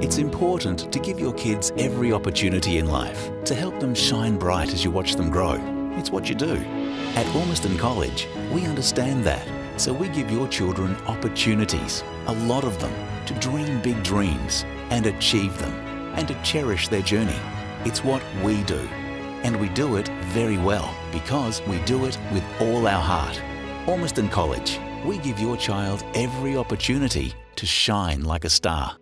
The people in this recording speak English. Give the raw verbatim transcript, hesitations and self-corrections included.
It's important to give your kids every opportunity in life to help them shine bright as you watch them grow. It's what you do. At Ormiston College, we understand that, so we give your children opportunities, a lot of them, to dream big dreams and achieve them and to cherish their journey. It's what we do, and we do it very well because we do it with all our heart. Ormiston College, we give your child every opportunity to shine like a star.